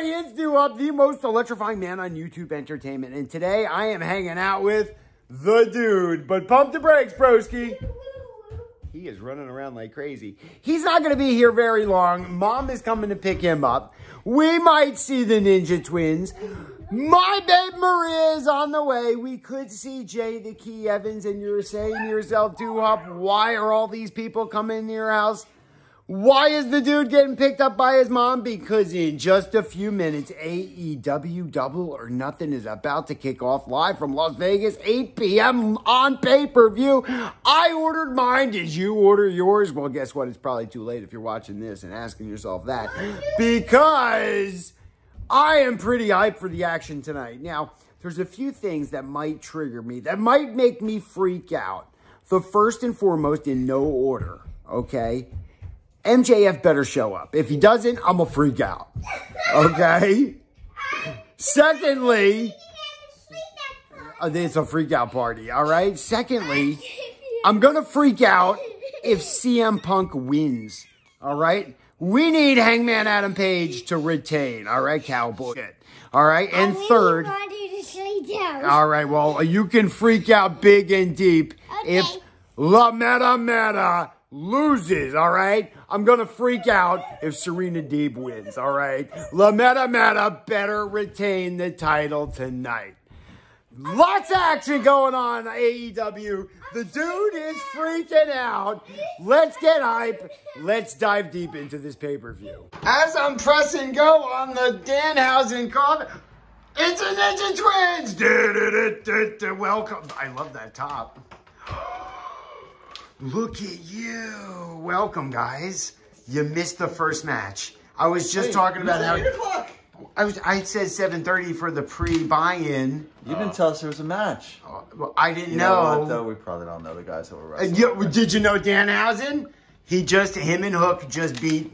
everybody, it's Duhop, the most electrifying man on YouTube entertainment, and today I am hanging out with the dude, but pump the brakes, broski. He is running around like crazy. He's not going to be here very long. Mom is coming to pick him up. We might see the Ninja Twins. My babe Maria is on the way. We could see Jay the Key Evans, and you're saying to yourself, Duhop, why are all these people coming to your house? Why is the dude getting picked up by his mom? Because in just a few minutes, AEW Double or Nothing is about to kick off live from Las Vegas, 8 p.m. on pay-per-view. I ordered mine. Did you order yours? Well, guess what? It's probably too late if you're watching this and asking yourself that, because I am pretty hyped for the action tonight. Now, there's a few things that might trigger me, that might make me freak out. The first and foremost, in no order, okay? MJF better show up. If he doesn't, I'm going to freak out. Okay? Secondly, it's a freak out party, all right? Secondly, I'm going to freak out if CM Punk wins, all right? We need Hangman Adam Page to retain, all right, cowboy? All right, and third, all right, well, you can freak out big and deep if La Mera Mera loses, all right? I'm going to freak out if Serena Deeb wins, all right? La Mera Mera better retain the title tonight. Lots of action going on, AEW. The dude is freaking out. Let's get hype. Let's dive deep into this pay-per-view. As I'm pressing go on the Danhausen call, it's the Ninja Twins. Welcome. I love that top. Look at you. Welcome, guys. You missed the first match. I was just talking about how... 8 o'clock. I said 7:30 for the pre-buy-in. You didn't tell us there was a match. Well, I didn't know. You know what, though? We probably don't know the guys that were wrestling. Did you know Danhausen? Him and Hook just beat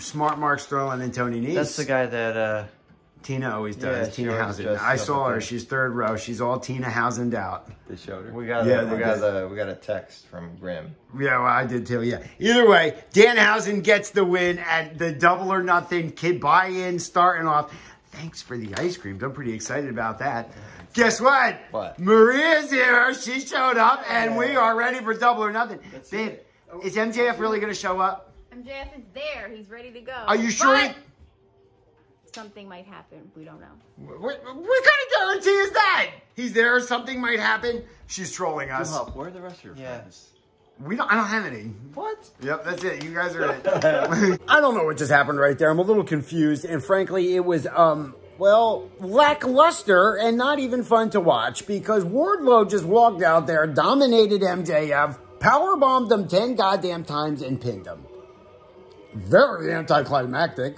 Smart Mark Sterling and Tony Nese. That's the guy that... Tina always does. Yeah, Tina Hausen. I saw her. She's third row. She's all Tina Hausen'd out. They showed her. We got a text from Grim. Yeah, well, I did too. Yeah. Either way, Danhausen gets the win at the Double or Nothing kid buy-in, starting off. Thanks for the ice creams. I'm pretty excited about that. Guess what? What? Maria's here. She showed up, and we are ready for Double or Nothing. Babe, is MJF really going to show up? MJF is there. He's ready to go. Are you sure? Something might happen. We don't know. What kind of guarantee is that? He's there. Something might happen. She's trolling us. Duhop, where are the rest of your friends? I don't have any. What? Yep, that's it. You guys are it. I don't know what just happened right there. I'm a little confused. And frankly, it was, well, lackluster and not even fun to watch, because Wardlow just walked out there, dominated MJF, powerbombed him 10 goddamn times, and pinned him. Very anticlimactic.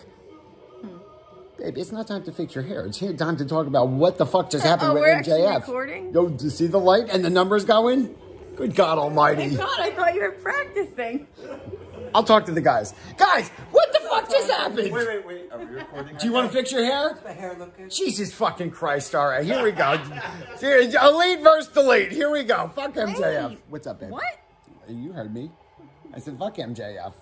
Babe, it's not time to fix your hair. It's here time to talk about what the fuck just happened with MJF. We're actually recording? Yo, do you see the light and the numbers going? Good God almighty. Oh my God, I thought you were practicing. I'll talk to the guys. Guys, what the fuck just happened? Wait. Are we recording? Do you want to fix your hair? Does my hair look good? Jesus fucking Christ. All right, here we go. Elite versus delete. Here we go. Fuck MJF. Hey. What's up, babe? What? You heard me. I said, fuck MJF.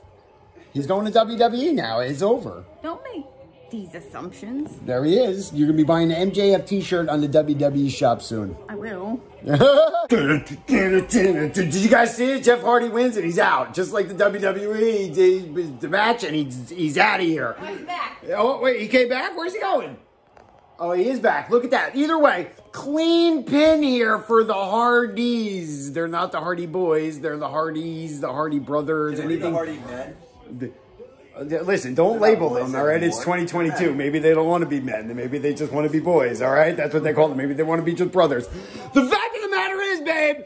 He's going to WWE now. It's over. Don't make these assumptions. There he is. You're going to be buying an MJF t-shirt on the WWE shop soon. I will. Did you guys see it? Jeff Hardy wins and he's out. Just like the WWE, the match, and he's out of here. Oh, he's back. Oh, wait, he came back? Where's he going? Oh, he is back. Look at that. Either way, clean pin here for the Hardys. They're not the Hardy Boys. They're the Hardys, the Hardy Brothers. The Hardy Men? Listen, don't label them, all right? It's 2022. Maybe they don't want to be men. Maybe they just want to be boys, all right? That's what they call them. Maybe they want to be just brothers. The fact of the matter is, babe,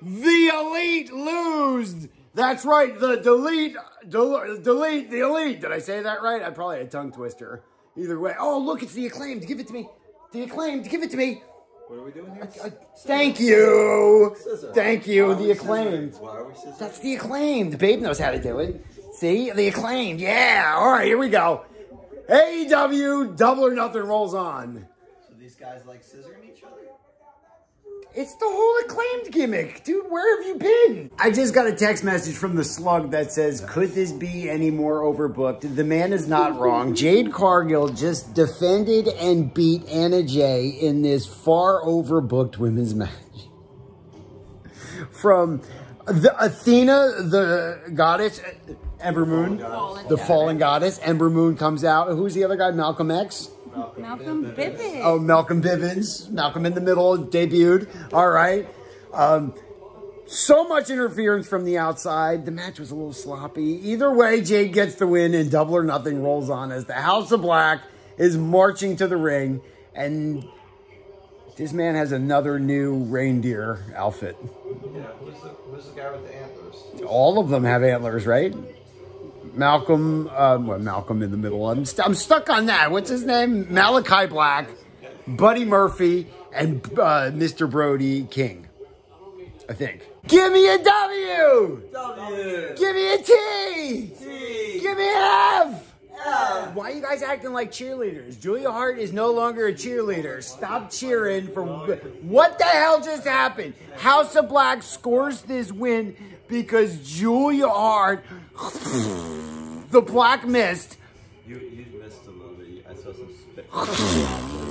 the Elite lose. That's right. The delete, the Elite. Did I say that right? I probably had a tongue twister. Either way. Oh, look, it's the Acclaimed. Give it to me. The Acclaimed. Give it to me. What are we doing here? Thank you. Scissor. Thank you. The Acclaimed. Why are we scissoring? That's the Acclaimed. Babe knows how to do it. See? The Acclaimed. Yeah. All right. Here we go. AEW Double or Nothing rolls on. So these guys like scissoring each other? It's the whole Acclaimed gimmick. Dude, where have you been? I just got a text message from the Slug that says, could this be any more overbooked? The man is not wrong. Jade Cargill just defended and beat Anna Jay in this far overbooked women's match. From the Athena, the goddess, Ember Moon, the fallen goddess, Ember Moon comes out. Who's the other guy? Malcolm X? Malcolm Bivins. Oh, Malcolm Bivins. Malcolm in the Middle debuted. All right. So much interference from the outside. The match was a little sloppy. Either way, Jade gets the win and Double or Nothing rolls on as the House of Black is marching to the ring. And this man has another new reindeer outfit. Yeah, who's the guy with the antlers? All of them have antlers, right? Malcolm, well, Malcolm in the Middle. I'm stuck on that. What's his name? Malakai Black, Buddy Murphy, and Mr. Brody King, I think. Give me a W! W! Give me a T! T! Give me an F! F! Why are you guys acting like cheerleaders? Julia Hart is no longer a cheerleader. Stop cheering for... What the hell just happened? House of Black scores this win because Julia Hart... The black mist. You missed a little bit. I saw some spit.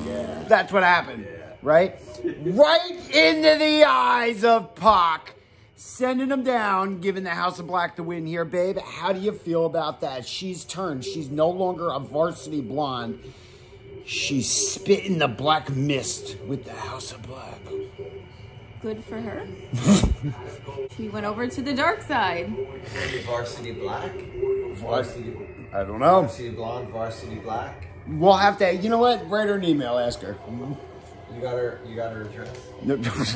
Yeah. That's what happened, yeah. Right? Right into the eyes of Pac, sending him down, giving the House of Black the win here, babe. How do you feel about that? She's turned. She's no longer a Varsity Blonde. She's spitting the black mist with the House of Black. Good for her. She went over to the dark side. Varsity Black? Varsity... I don't know. Varsity Blonde, Varsity Black? We'll have to... You know what? Write her an email. Ask her. You got her address.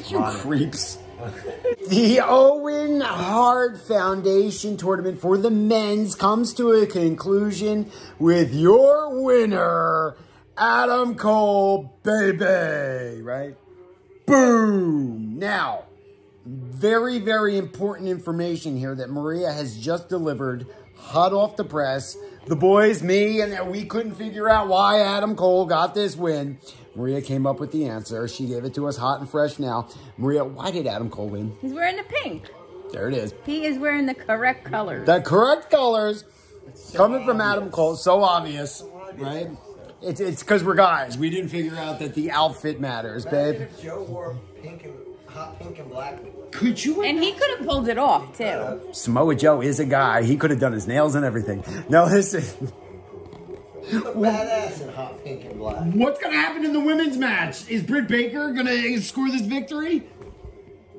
You creeps. The Owen Hart Foundation Tournament for the men's comes to a conclusion with your winner, Adam Cole, baby. Right? Boom! Now, very, very important information here that Maria has just delivered, hot off the press. The boys, me, and we couldn't figure out why Adam Cole got this win. Maria came up with the answer. She gave it to us hot and fresh now. Maria, why did Adam Cole win? He's wearing the pink. There it is. He is wearing the correct colors. The correct colors. So coming obvious. From Adam Cole. So obvious, right? It's because we're guys. We didn't figure out that the outfit matters, babe. If Joe wore pink and, hot pink and black. Could you? And he could have pulled it off, too. Samoa Joe is a guy. He could have done his nails and everything. No, listen. He's a badass in hot pink and black. What's going to happen in the women's match? Is Britt Baker going to score this victory?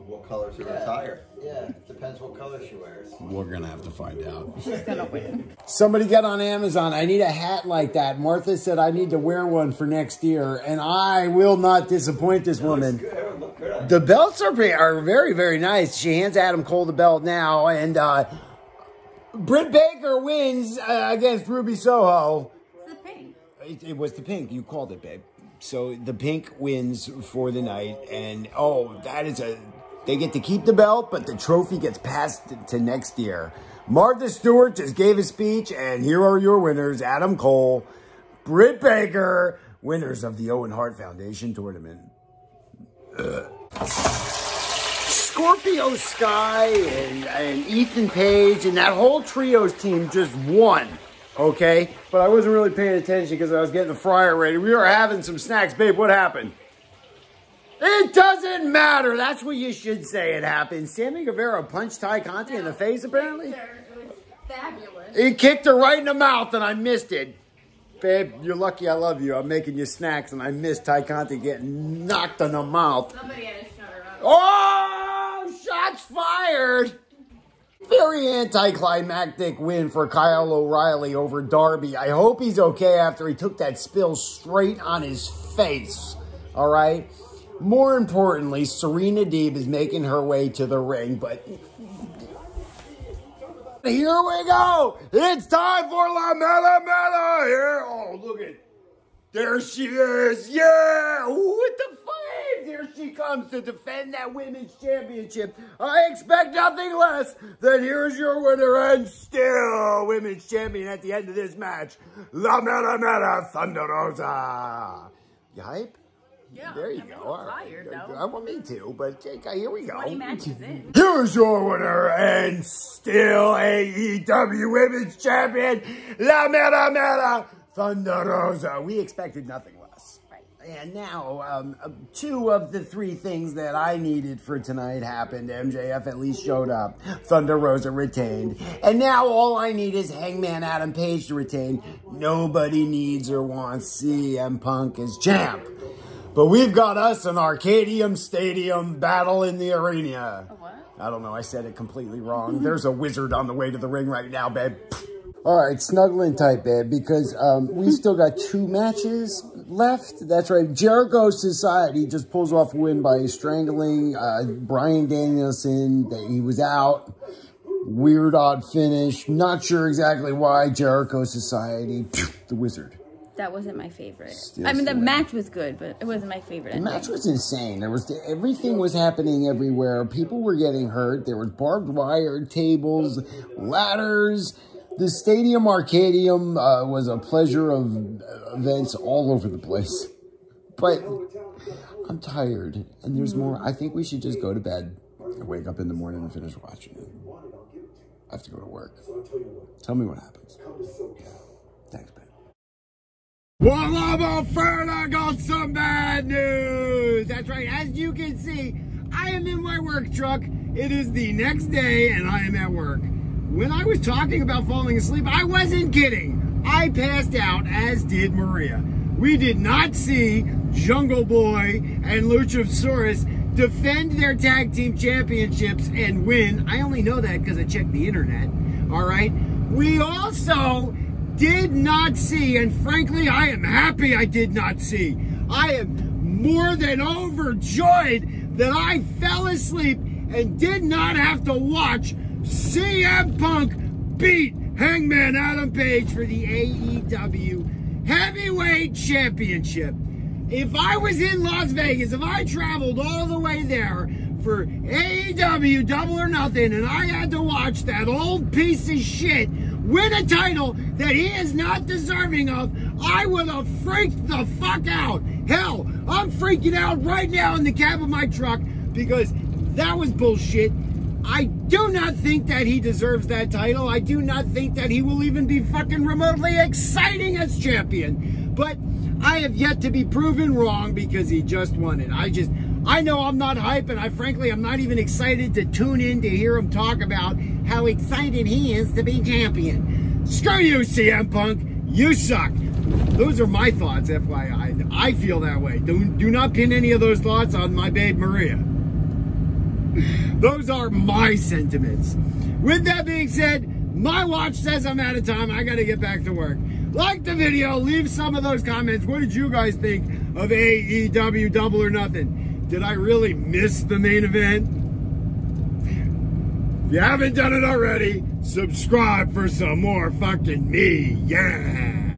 What colors are attire? Yeah, it depends what color she wears. We're going to have to find out. She's going to win. Somebody get on Amazon. I need a hat like that. Martha said I need to wear one for next year, and I will not disappoint this woman. Good. The belts are very, very nice. She hands Adam Cole the belt now, and Britt Baker wins against Ruby Soho. It's the pink. It was the pink. You called it, babe. So the pink wins for the night, and oh, that is a... They get to keep the belt, but the trophy gets passed to next year. Martha Stewart just gave a speech, and here are your winners, Adam Cole, Britt Baker, winners of the Owen Hart Foundation Tournament. Scorpio Sky and Ethan Page and that whole trios team just won, okay? But I wasn't really paying attention because I was getting the fryer ready. We were having some snacks. Babe, what happened? It doesn't matter. That's what you should say. It happened. Sammy Guevara punched Ty Conte in the face, apparently. It was fabulous. He kicked her right in the mouth, and I missed it. Babe, you're lucky I love you. I'm making you snacks, and I missed Ty Conte getting knocked in the mouth. Somebody had to shut her up. Oh, shots fired. Very anticlimactic win for Kyle O'Reilly over Darby. I hope he's okay after he took that spill straight on his face. All right? More importantly, Serena Deeb is making her way to the ring, but here we go. It's time for La Mera Mera. Here, oh, look at, there she is. Yeah, ooh, with the flames. Here she comes to defend that women's championship. I expect nothing less than here's your winner and still women's champion at the end of this match, La Mera Mera Thunder Rosa. You hype? Yeah. There you go. All right. I want me to, but Jake, here we go. 20 matches in. Here's your winner and still AEW Women's Champion, La Mera Mera, Thunder Rosa. We expected nothing less. Right. And now, two of the three things that I needed for tonight happened. MJF at least showed up. Thunder Rosa retained. And now all I need is Hangman Adam Page to retain. Nobody needs or wants CM Punk as champ. But we've got us an Arcadium Stadium battle in the arena. A what? I don't know. I said it completely wrong. There's a wizard on the way to the ring right now, babe. All right, snuggling tight, babe, because we still got two matches left. That's right. Jericho Society just pulls off a win by strangling Brian Danielson. He was out. Weird, odd finish. Not sure exactly why. Jericho Society, the wizard. That wasn't my favorite. Still, I mean, the match was good, but it wasn't my favorite. The match was insane. There was everything was happening everywhere. People were getting hurt. There were barbed wire, tables, ladders. The Stadium Arcadium was a pleasure of events all over the place. But I'm tired, and there's more. I think we should just go to bed and wake up in the morning and finish watching it. I have to go to work. Tell me what happens. Thanks, babe. Well, I'm all fired. I got some bad news. That's right. As you can see, I am in my work truck. It is the next day and I am at work. When I was talking about falling asleep, I wasn't kidding. I passed out, as did Maria. We did not see Jungle Boy and Luchasaurus defend their tag team championships and win. I only know that because I checked the internet. All right. We also did not see, and frankly, I am happy I did not see. I am more than overjoyed that I fell asleep and did not have to watch CM Punk beat Hangman Adam Page for the AEW Heavyweight Championship. If I was in Las Vegas, if I traveled all the way there for AEW Double or Nothing, and I had to watch that old piece of shit win a title that he is not deserving of, I would have freaked the fuck out. Hell, I'm freaking out right now in the cab of my truck because that was bullshit. I do not think that he deserves that title. I do not think that he will even be fucking remotely exciting as champion. But I have yet to be proven wrong because he just won it. I know I'm not hype, and frankly, I'm not even excited to tune in to hear him talk about how excited he is to be champion. Screw you, CM Punk. You suck. Those are my thoughts, FYI. I feel that way. Do not pin any of those thoughts on my babe Maria. Those are my sentiments. With that being said, my watch says I'm out of time. I got to get back to work. Like the video. Leave some of those comments. What did you guys think of AEW Double or Nothing? Did I really miss the main event? If you haven't done it already, subscribe for some more fucking me. Yeah.